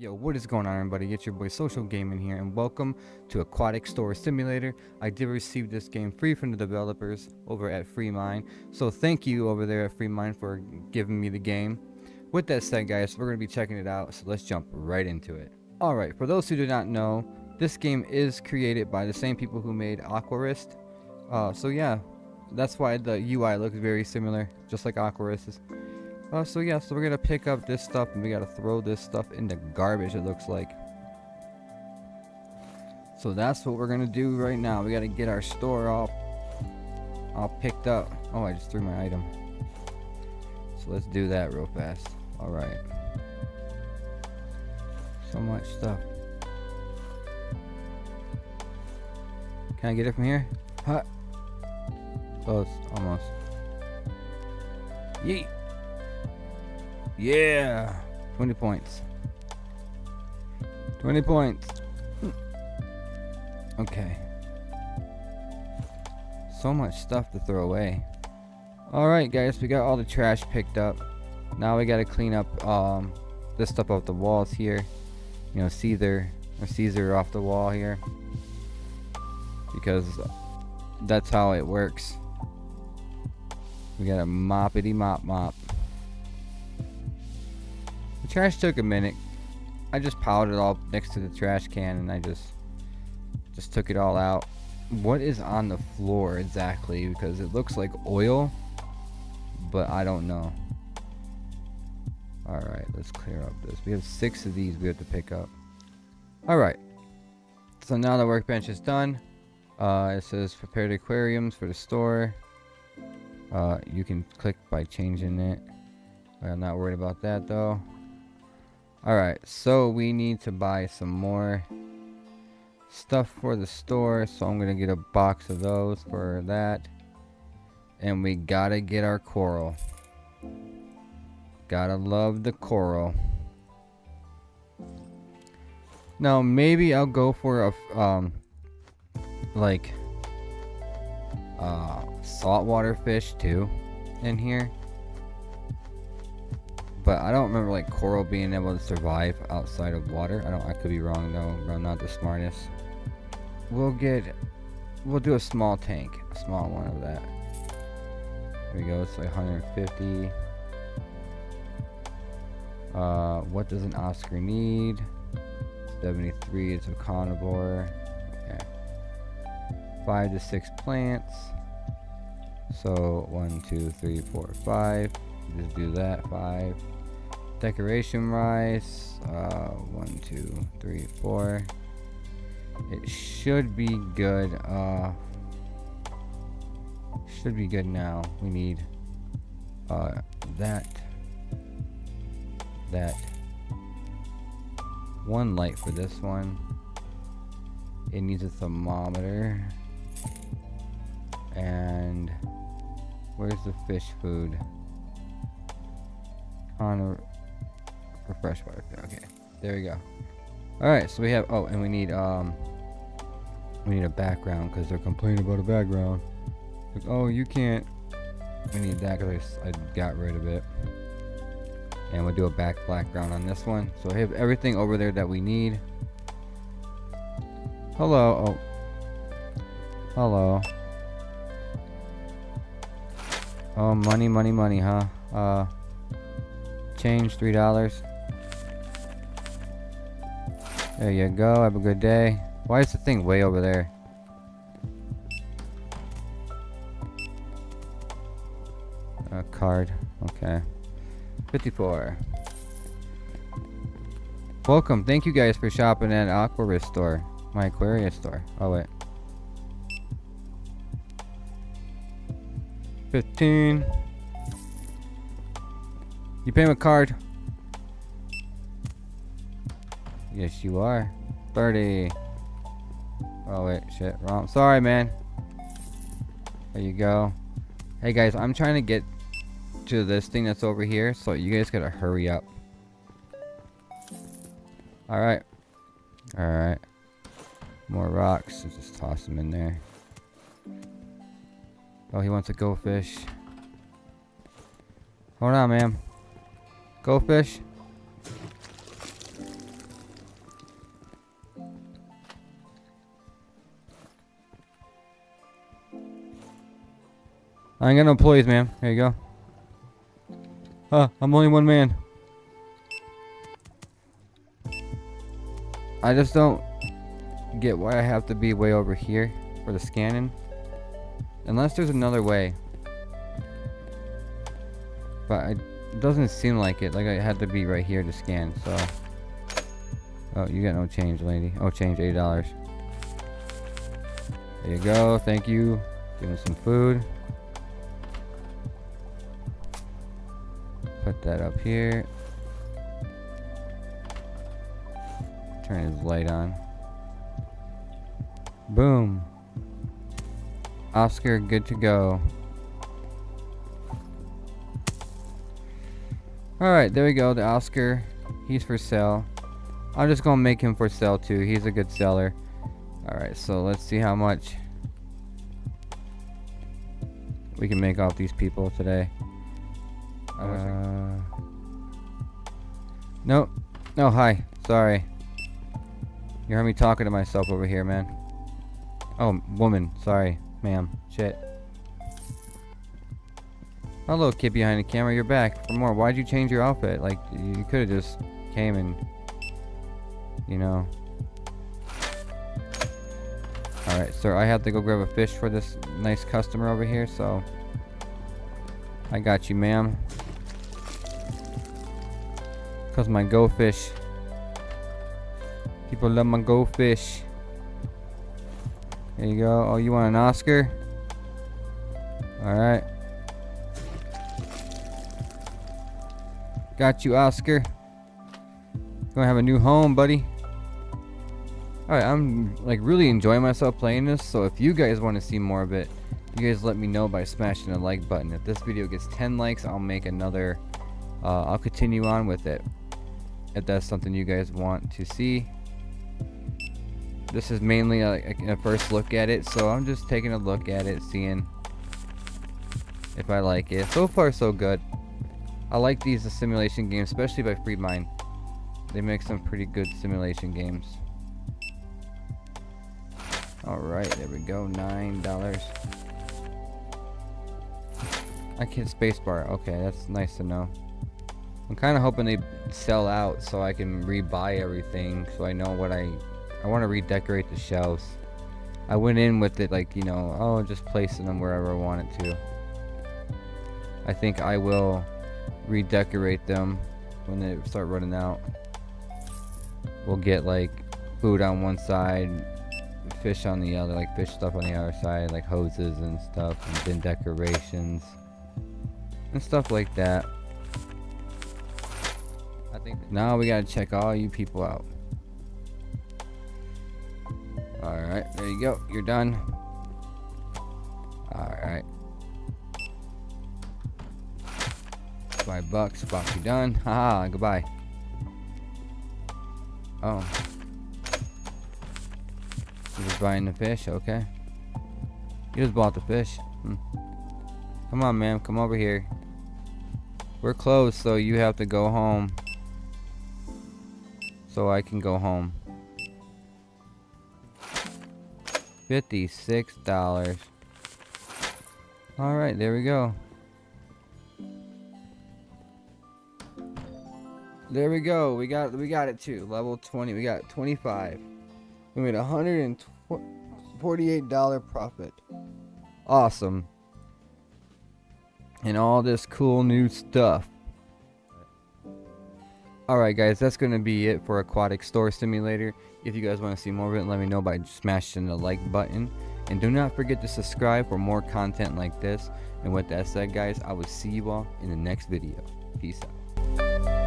Yo, what is going on, everybody? It's your boy Social Gaming here, and welcome to Aquatic Store Simulator. I did receive this game free from the developers over at FreeMind, so thank you over there at FreeMind for giving me the game. With that said, guys, we're going to be checking it out, so let's jump right into it. Alright, for those who do not know, this game is created by the same people who made Aquarist. So yeah, that's why the UI looks very similar, just like Aquarist's. So yeah, so we're gonna pick up this stuff and we gotta throw this stuff in the garbage, it looks like. So that's what we're gonna do right now. We gotta get our store all picked up. Oh, I just threw my item. So let's do that real fast. Alright. So much stuff. Can I get it from here? Huh? Close, almost. Yeet! Yeah, 20 points. 20 points. Okay. So much stuff to throw away. Alright, guys, we got all the trash picked up. Now we gotta clean up this stuff off the walls here. You know, Caesar off the wall here. Because that's how it works. We gotta moppity mop mop. Trash took a minute. I just piled it all next to the trash can and I just took it all out. What is on the floor exactly? Because it looks like oil, but I don't know. Alright, let's clear up this. We have 6 of these we have to pick up. Alright, so now the workbench is done. It says prepared aquariums for the store. You can click by changing it. I'm not worried about that though. Alright, so we need to buy some more stuff for the store, so I'm gonna get a box of those for that. And we gotta get our coral. Gotta love the coral. Now maybe I'll go for a saltwater fish too in here. But I don't remember like coral being able to survive outside of water. I could be wrong though, but I'm not the smartest. We'll do a small tank, a small one of that. There we go, it's like 150. What does an Oscar need? 73, it's a carnivore. Okay. 5 to 6 plants. So 1, 2, 3, 4, 5. Just do that, 5. Decoration rice, 1, 2, 3, 4. It should be good. Should be good now. We need that 1 light for this one. It needs a thermometer. And where's the fish food? On a fresh water. Okay, there we go. All right, so we have. Oh, and we need a background because they're complaining about a background. Like, oh, you can't. We need that because I got rid of it. And we'll do a background on this one. So I have everything over there that we need. Hello. Oh. Hello. Oh, money, money, money, huh? Change, $3. There you go, have a good day. Why is the thing way over there? A card, okay. 54. Welcome, thank you guys for shopping at Aquarist store. My Aquarius store, oh wait. 15. You pay with card. Yes, you are. 30. Oh wait, shit, wrong. Sorry, man. There you go. Hey guys, I'm trying to get to this thing that's over here, so you guys gotta hurry up. All right. All right. More rocks. Let's just toss them in there. Oh, he wants a go fish. Hold on, ma'am. Go fish. I ain't got no employees, man. There you go. I'm only one man. I just don't get why I have to be way over here for the scanning. Unless there's another way. But it doesn't seem like it. Like I had to be right here to scan, so. Oh, you got no change, lady. Oh, change, $8. There you go. Thank you. Give me some food. Put that up here. Turn his light on. Boom. Oscar, good to go. Alright, there we go. The Oscar. He's for sale. I'm just gonna make him for sale too. He's a good seller. Alright, so let's see how much we can make off these people today. Nope. No, hi. Sorry. You heard me talking to myself over here, man. Oh, woman. Sorry, ma'am. Shit. Hello, kid behind the camera. You're back for more. Why'd you change your outfit? Like, you could have just came and, you know. Alright, sir. I have to go grab a fish for this nice customer over here, so. I got you, ma'am. Because my go fish. People love my goldfish. There you go. Oh, you want an Oscar? Alright. Got you, Oscar. Gonna have a new home, buddy. Alright, I'm like really enjoying myself playing this. So if you guys want to see more of it, you guys let me know by smashing the like button. If this video gets 10 likes, I'll make another. I'll continue on with it. If that's something you guys want to see. This is mainly a first look at it, so I'm just taking a look at it, seeing if I like it. So far, so good. I like these simulation games, especially by FreeMind. They make some pretty good simulation games. Alright, there we go, $9. I can't spacebar. Okay, that's nice to know. I'm kind of hoping they sell out so I can rebuy everything, so I know what I want to redecorate the shelves. I went in with it like, you know, oh, just placing them wherever I want it to. I think I will redecorate them when they start running out. We'll get like food on one side, fish on the other, like fish stuff on the other side, like hoses and stuff, and then decorations and stuff like that. I think now we gotta check all you people out. Alright, there you go. You're done. Alright. $5. Box, you done. Haha, goodbye. Oh. You're just buying the fish? Okay. You just bought the fish. Come on, ma'am. Come over here. We're closed, so you have to go home. So I can go home. $56. Alright, there we go. There we go. We got it too. Level 20. We got 25. We made $148 profit. Awesome. And all this cool new stuff. Alright guys, that's going to be it for Aquatic Store Simulator. If you guys want to see more of it, let me know by smashing the like button. And do not forget to subscribe for more content like this. And with that said guys, I will see you all in the next video. Peace out.